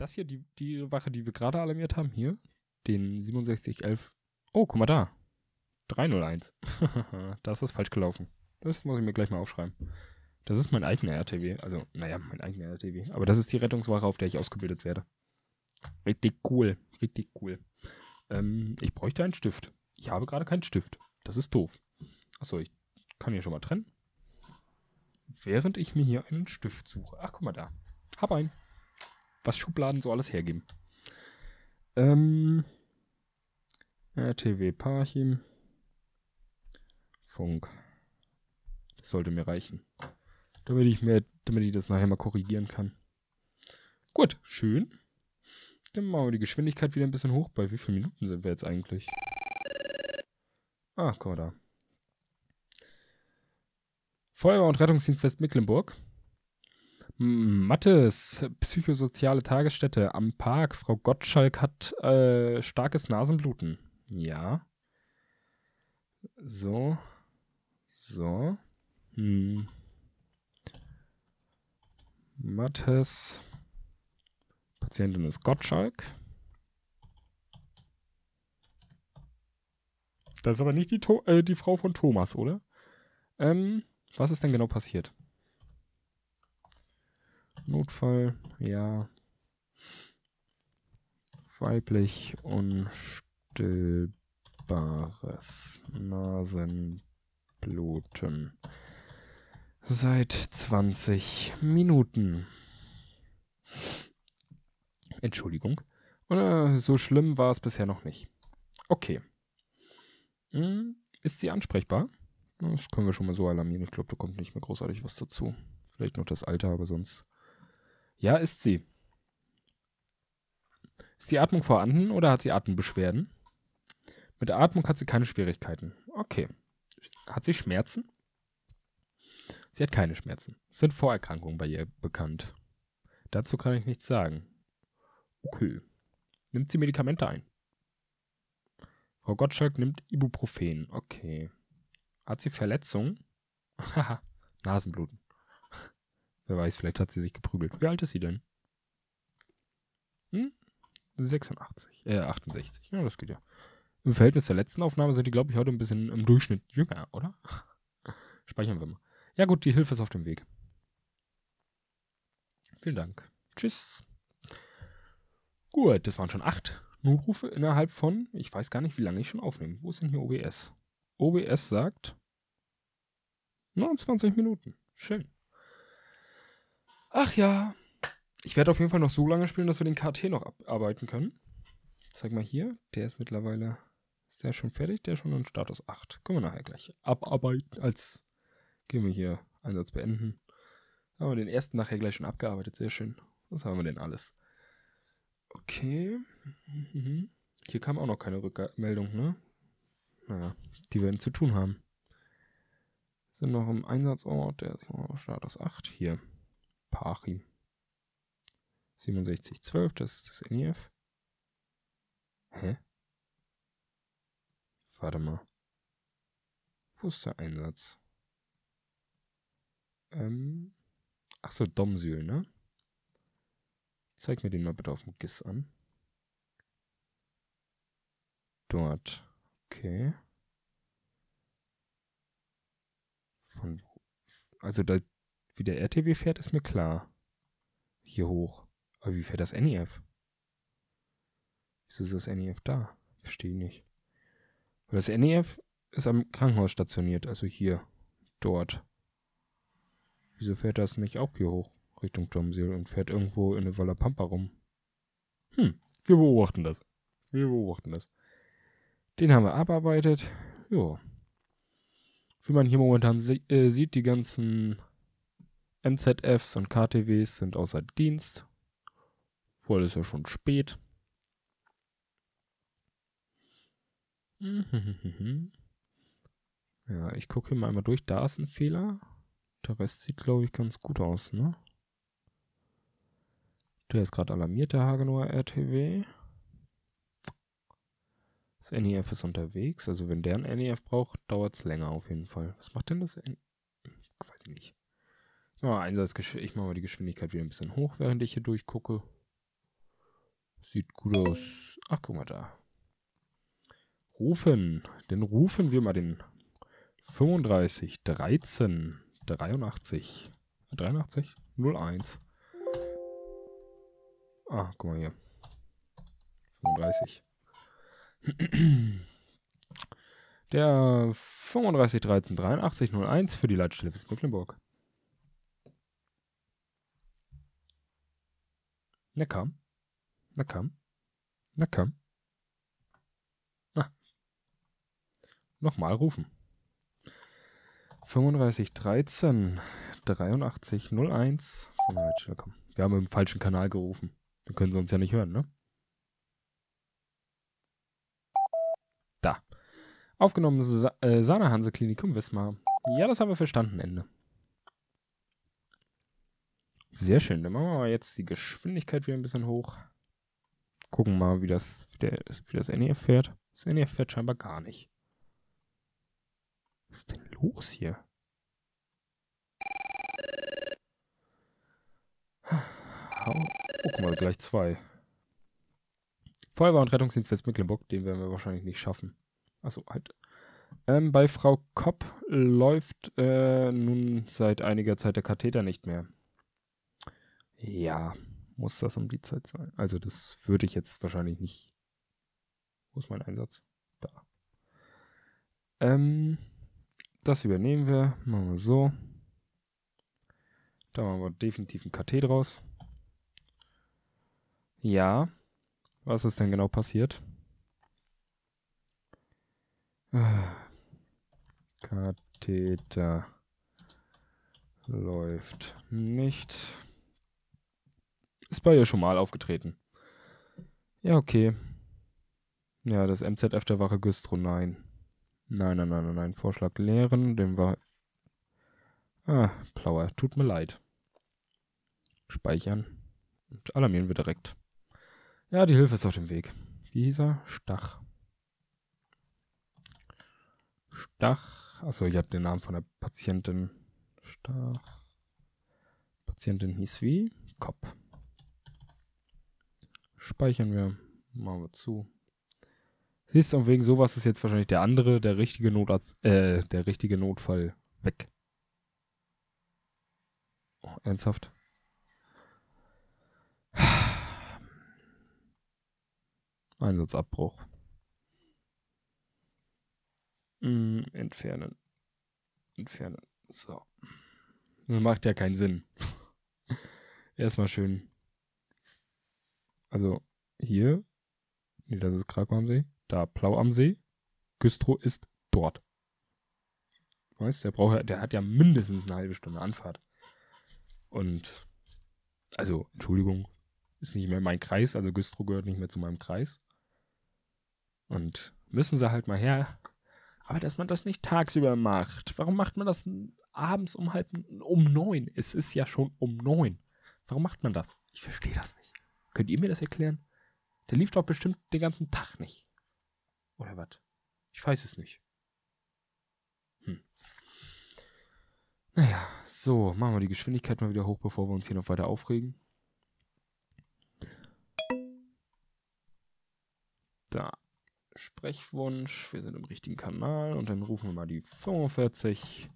Das hier, die Wache, die wir gerade alarmiert haben, hier, den 6711. Oh, guck mal da. 301. Da ist was falsch gelaufen. Das muss ich mir gleich mal aufschreiben. Das ist mein eigener RTW. Also, naja, mein eigener RTW. Aber das ist die Rettungswache, auf der ich ausgebildet werde. Richtig cool. Richtig cool. Ich bräuchte einen Stift. Ich habe gerade keinen Stift. Das ist doof. Achso, ich kann hier schon mal trennen. Während ich mir hier einen Stift suche. Ach, guck mal da. Hab einen. Was Schubladen so alles hergeben. RTW Parchim. Funk. Das sollte mir reichen. Damit ich das nachher mal korrigieren kann. Gut, schön. Dann machen wir die Geschwindigkeit wieder ein bisschen hoch. Bei wie vielen Minuten sind wir jetzt eigentlich? Ach, guck mal da. Feuerwehr- und Rettungsdienst West Mecklenburg. Mattes, psychosoziale Tagesstätte am Park. Frau Gottschalk hat starkes Nasenbluten. Ja. So. So. Mattes. Patientin ist Gottschalk. Das ist aber nicht die Frau von Thomas, oder? Was ist denn genau passiert? Notfall, ja. Weiblich unstillbares Nasenbluten. Seit 20 Minuten. Entschuldigung. So schlimm war es bisher noch nicht. Okay. Ist sie ansprechbar? Das können wir schon mal so alarmieren. Ich glaube, da kommt nicht mehr großartig was dazu. Vielleicht noch das Alter, aber sonst... Ja, ist sie. Ist die Atmung vorhanden oder hat sie Atembeschwerden? Mit der Atmung hat sie keine Schwierigkeiten. Okay. Hat sie Schmerzen? Sie hat keine Schmerzen. Sind Vorerkrankungen bei ihr bekannt? Dazu kann ich nichts sagen. Okay. Nimmt sie Medikamente ein? Frau Gottschalk nimmt Ibuprofen. Okay. Hat sie Verletzungen? Haha. Nasenbluten. Wer weiß, vielleicht hat sie sich geprügelt. Wie alt ist sie denn? 68. Ja, das geht ja. Im Verhältnis zur letzten Aufnahme sind die, glaube ich, heute ein bisschen im Durchschnitt jünger, oder? Speichern wir mal. Ja gut, die Hilfe ist auf dem Weg. Vielen Dank. Tschüss. Gut, das waren schon 8 Notrufe innerhalb von, ich weiß gar nicht, wie lange ich schon aufnehme. Wo ist denn hier OBS? OBS sagt 29 Minuten. Schön. Ach ja. Ich werde auf jeden Fall noch so lange spielen, dass wir den KT noch abarbeiten können. Zeig mal hier. Der ist mittlerweile, ist der schon fertig? Der ist schon in Status 8. Können wir nachher gleich abarbeiten. Gehen wir hier Einsatz beenden. Da haben wir den ersten nachher gleich schon abgearbeitet. Sehr schön. Was haben wir denn alles? Okay. Hier kam auch noch keine Rückmeldung, ne? Naja, die werden zu tun haben. Sind noch im Einsatzort, der ist noch Status 8. Hier. Parchim. 6712, das ist das NEF. Hä? Warte mal. Wo ist der Einsatz? Achso, Domsyl, ne? Zeig mir den mal bitte auf dem GIS an. Dort. Okay. Von wo? Also da, wie der RTW fährt, ist mir klar. Hier hoch. Aber wie fährt das NEF? Wieso ist das NEF da? Verstehe ich nicht. Weil das NEF ist am Krankenhaus stationiert, also hier. Dort. Wieso fährt das nicht auch hier hoch? Richtung Domsyl und fährt irgendwo in der Walla Pampa rum. Wir beobachten das. Den haben wir abarbeitet. Jo. Wie man hier momentan sieht, die ganzen MZFs und KTWs sind außer Dienst. Vorher ist ja schon spät. Ja, ich gucke hier mal einmal durch. Da ist ein Fehler. Der Rest sieht, glaube ich, ganz gut aus, ne? Der ist gerade alarmiert, der Hagenower RTW. Das NEF ist unterwegs. Also wenn der ein NEF braucht, dauert es länger auf jeden Fall. Was macht denn das? Weiß ich nicht. Ich mache mal die Geschwindigkeit wieder ein bisschen hoch, während ich hier durchgucke. Sieht gut aus. Ach, guck mal da. Rufen. Dann rufen wir mal den 35 13 83 83 01. Ah, guck mal hier. 35. Der 35 13 83 01 für die Leitstelle West Mecklenburg. Na komm. Na komm. Na komm. Na. Nochmal rufen. 35 13 83 01. Wir haben im falschen Kanal gerufen. Dann können sie uns ja nicht hören, ne? Da. Aufgenommen Sana Hanse Klinikum Wismar. Ja, das haben wir verstanden. Ende. Sehr schön. Dann machen wir mal jetzt die Geschwindigkeit wieder ein bisschen hoch. Gucken mal, wie das NEF fährt. Das NEF fährt scheinbar gar nicht. Was ist denn los hier? Oh, guck mal, gleich zwei. Feuerwehr- und Rettungsdienst West Mecklenburg, den werden wir wahrscheinlich nicht schaffen. Achso, halt. Bei Frau Kopp läuft nun seit einiger Zeit der Katheter nicht mehr. Ja, muss das um die Zeit sein. Also das würde ich jetzt wahrscheinlich nicht... Wo ist mein Einsatz? Da. Das übernehmen wir. Machen wir so. Da machen wir definitiv einen KT draus. Ja. Was ist denn genau passiert? Katheter läuft nicht. Ist bei ihr schon mal aufgetreten. Ja, okay. Ja, das MZF der Wache Güstrow, nein. Nein, nein, nein, nein, nein. Vorschlag leeren, den war... Ah, Plauer, tut mir leid. Speichern. Und alarmieren wir direkt. Ja, die Hilfe ist auf dem Weg. Wie hieß er? Stach. Stach. Achso, ich habe den Namen von der Patientin. Stach. Patientin hieß wie? Kopp. Speichern wir. Machen wir zu. Siehst du, und wegen sowas ist jetzt wahrscheinlich der andere, der richtige Notarzt, der richtige Notfall weg. Oh, ernsthaft? Einsatzabbruch. Entfernen. Entfernen. So. Das macht ja keinen Sinn. Erstmal schön. Also hier. Nee, das ist Krakow am See. Da Plau am See. Güstrow ist dort. Weißt du, der hat ja mindestens eine halbe Stunde Anfahrt. Und also, Entschuldigung, ist nicht mehr mein Kreis, also Güstrow gehört nicht mehr zu meinem Kreis. Und müssen sie halt mal her. Aber dass man das nicht tagsüber macht. Warum macht man das abends um 9? Es ist ja schon um 9. Warum macht man das? Ich verstehe das nicht. Könnt ihr mir das erklären? Der lief doch bestimmt den ganzen Tag nicht. Oder was? Ich weiß es nicht. Naja, so, machen wir die Geschwindigkeit mal wieder hoch, bevor wir uns hier noch weiter aufregen. Da. Sprechwunsch. Wir sind im richtigen Kanal. Und dann rufen wir mal die 45.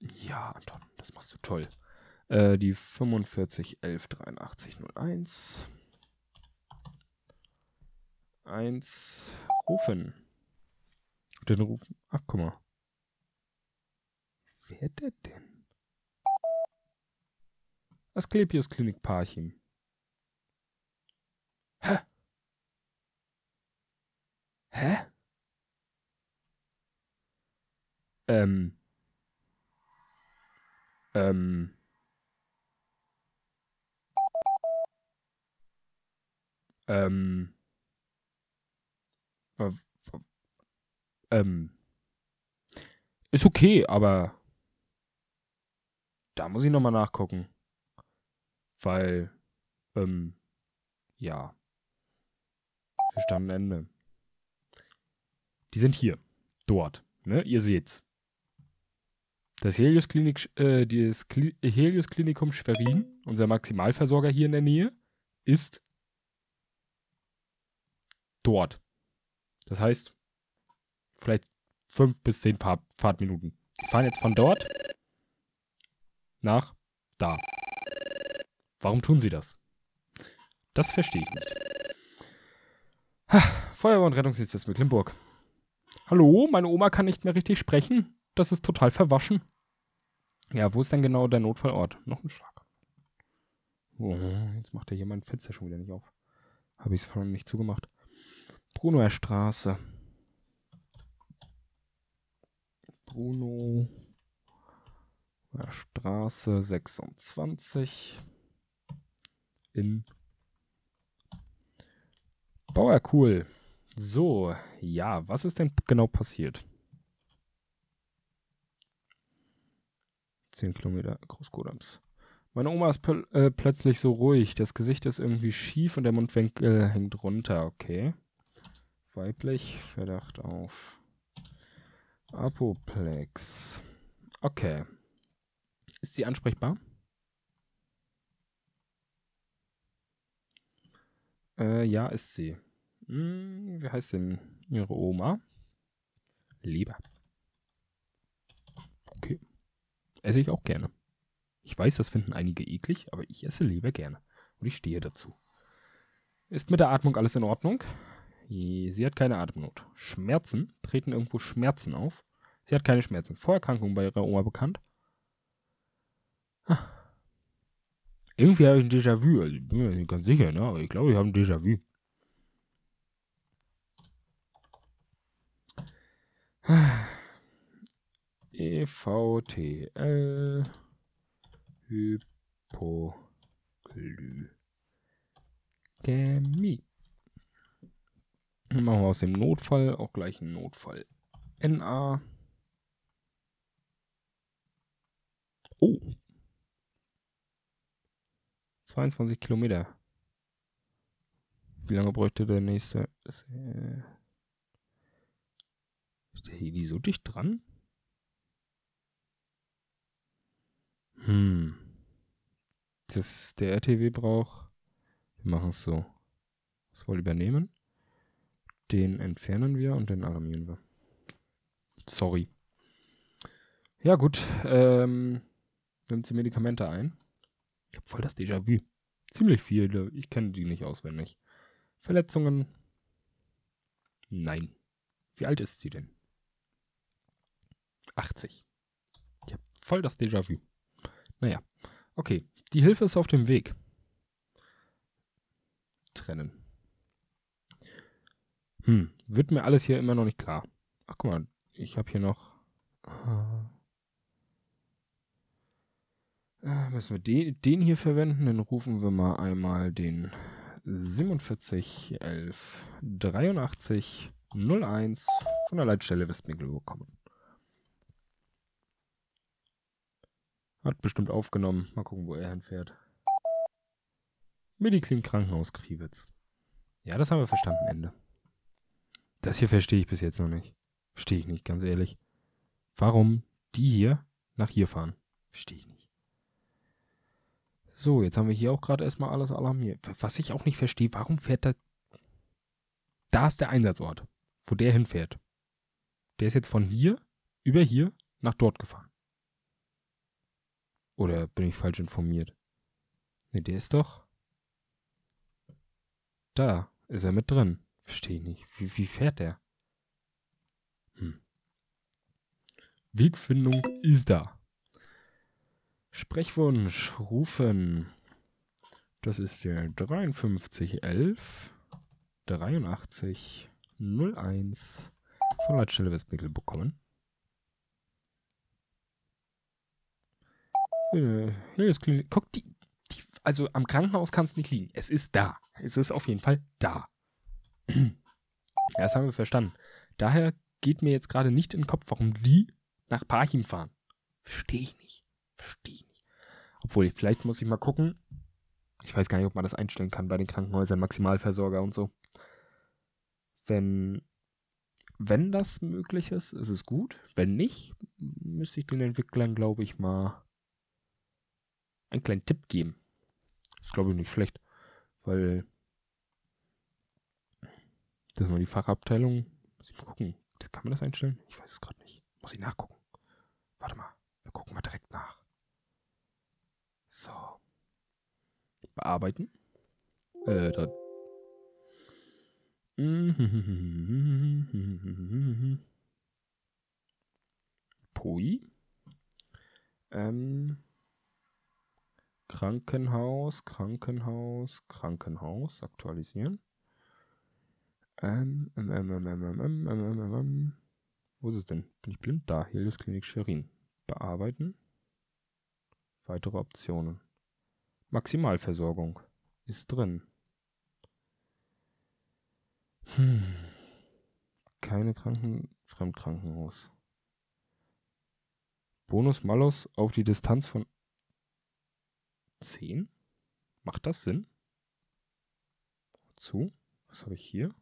Ja, Anton, das machst du toll. Die 45 11 83 01. 1 rufen. Und dann rufen. Ach, guck mal. Wer der denn? Asklepios Klinik Parchim. Hä? Hä? Ist okay, aber da muss ich nochmal nachgucken. Weil, ja. Verstanden, Ende. Die sind hier. Dort. Ne? Ihr seht's. Das Helios Klinikum Schwerin, unser Maximalversorger hier in der Nähe, ist dort. Das heißt, vielleicht 5 bis 10 Fahrtminuten. Wir fahren jetzt von dort nach da. Warum tun sie das? Das verstehe ich nicht. Ha, Feuerwehr- und Rettungsdienst West Mecklenburg. Hallo, meine Oma kann nicht mehr richtig sprechen. Das ist total verwaschen. Ja, wo ist denn genau der Notfallort? Noch ein Schlag. Oh, jetzt macht ja hier mein Fenster schon wieder nicht auf. Habe ich es vorhin nicht zugemacht. Brunoer Straße. Brunoer Straße 26 in Bauerkuhl. So, ja, was ist denn genau passiert? 10 Kilometer Großkodams. Meine Oma ist plötzlich so ruhig. Das Gesicht ist irgendwie schief und der Mundwinkel hängt runter. Okay. Weiblich. Verdacht auf Apoplex. Okay. Ist sie ansprechbar? Ja, ist sie. Hm, wie heißt denn ihre Oma? Leber. Okay. Esse ich auch gerne. Ich weiß, das finden einige eklig, aber ich esse Leber gerne. Und ich stehe dazu. Ist mit der Atmung alles in Ordnung? Sie hat keine Atemnot. Schmerzen? Treten irgendwo Schmerzen auf? Sie hat keine Schmerzen. Vorerkrankungen bei ihrer Oma bekannt? Ah. Irgendwie habe ich ein Déjà-vu. Also ich bin mir nicht ganz sicher, ne? Aber ich glaube, ich habe ein Déjà-vu. Ah. EVTL... Hypoglykämie. Machen wir aus dem Notfall auch gleich einen Notfall. NA. Oh. 22 Kilometer. Wie lange bräuchte der nächste? Ist der Heli so dicht dran? Hm. Das, der RTW braucht... Wir machen es so. Das wollen wir übernehmen. Den entfernen wir und den alarmieren wir. Sorry. Ja gut. Nimmt sie Medikamente ein. Ich habe voll das Déjà-vu. Ziemlich viele. Ich kenne die nicht auswendig. Verletzungen? Nein. Wie alt ist sie denn? 80. Ich habe voll das Déjà-vu. Naja. Okay. Die Hilfe ist auf dem Weg. Trennen. Hm. Wird mir alles hier immer noch nicht klar. Ach, guck mal. Ich habe hier noch... müssen wir den hier verwenden? Dann rufen wir mal einmal den 47 11 83 01 von der Leitstelle Westmecklenburg kommen. Hat bestimmt aufgenommen. Mal gucken, wo er hinfährt. Mediklin Krankenhauskriewitz. Ja, das haben wir verstanden, Ende. Das hier verstehe ich bis jetzt noch nicht. Verstehe ich nicht, ganz ehrlich. Warum die hier nach hier fahren? Verstehe ich nicht. So, jetzt haben wir hier auch gerade erstmal alles alarmiert. Was ich auch nicht verstehe, warum fährt der... Da ist der Einsatzort, wo der hinfährt. Der ist jetzt von hier, über hier, nach dort gefahren. Oder bin ich falsch informiert? Ne, der ist doch... Da ist er mit drin. Verstehe ich nicht. Wie fährt der? Hm. Wegfindung ist da. Sprechwunsch rufen. Das ist der 53 11 83 01 von Leitstelle Westmecklenburg kommen. Helios Klinik. Guck, also am Krankenhaus kann es nicht liegen. Es ist da. Es ist auf jeden Fall da. Das haben wir verstanden. Daher geht mir jetzt gerade nicht in den Kopf, warum die nach Parchim fahren. Verstehe ich nicht. Verstehe ich nicht. Obwohl, vielleicht muss ich mal gucken. Ich weiß gar nicht, ob man das einstellen kann bei den Krankenhäusern, Maximalversorger und so. Wenn das möglich ist, ist es gut. Wenn nicht, müsste ich den Entwicklern, glaube ich, mal einen kleinen Tipp geben. Ist, glaube ich, nicht schlecht, weil Das ist mal die Fachabteilung. Muss ich mal gucken. Kann man das einstellen? Ich weiß es gerade nicht. Muss ich nachgucken. Warte mal. Wir gucken mal direkt nach. So. Bearbeiten. Da. Pui. Krankenhaus. Aktualisieren. Wo ist es denn? Bin ich blind? Da, Helios Klinikum Schwerin. Bearbeiten. Weitere Optionen. Maximalversorgung ist drin. Keine Fremdkrankenhaus. Bonus Malus auf die Distanz von 10. Macht das Sinn? Zu. Was habe ich hier?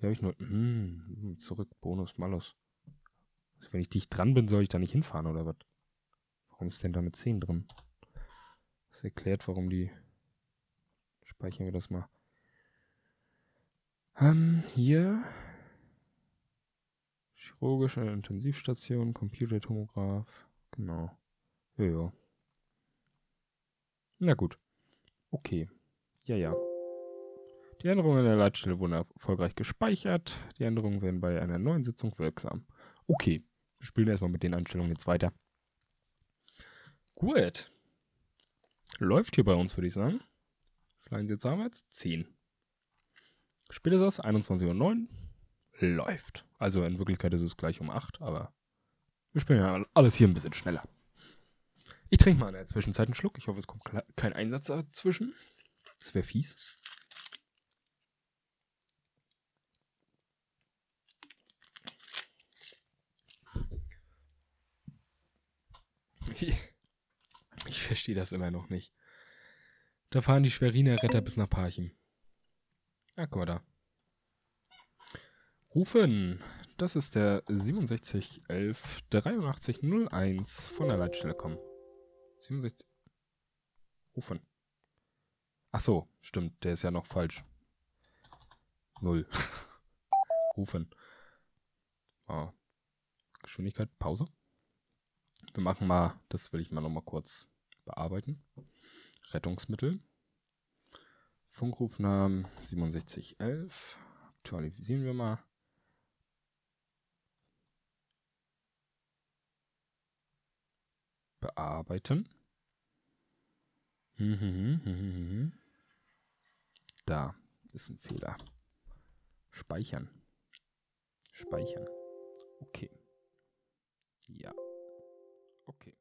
Hier habe ich nur... zurück. Bonus Malus. Also wenn ich dicht dran bin, soll ich da nicht hinfahren oder was? Warum ist denn da mit 10 drin? Das erklärt, warum die... Speichern wir das mal. Hier. Chirurgische Intensivstation, Computertomograph. Genau. Ja. Na gut. Okay. Ja. Die Änderungen an der Leitstelle wurden erfolgreich gespeichert. Die Änderungen werden bei einer neuen Sitzung wirksam. Okay. Wir spielen erstmal mit den Einstellungen jetzt weiter. Gut. Läuft hier bei uns, würde ich sagen. Vielleicht jetzt haben wir jetzt 10. Spätestens 21:09 Uhr läuft. Also in Wirklichkeit ist es gleich um 8, aber wir spielen ja alles hier ein bisschen schneller. Ich trinke mal in der Zwischenzeit einen Schluck. Ich hoffe, es kommt kein Einsatz dazwischen. Das wäre fies. Ich verstehe das immer noch nicht. Da fahren die Schweriner Retter bis nach Parchim. Ah, guck mal da. Rufen. Das ist der 6711-8301 von der Leitstelle kommen. 67. Rufen. Ach so, stimmt. Der ist ja noch falsch. 0. Rufen. Ah. Geschwindigkeit. Pause. Wir machen mal, das will ich mal nochmal kurz bearbeiten. Rettungsmittel. Funkrufnamen 6711. Aktualisieren wir mal. Bearbeiten. Da ist ein Fehler. Speichern. Speichern. Okay. Ja. Okay.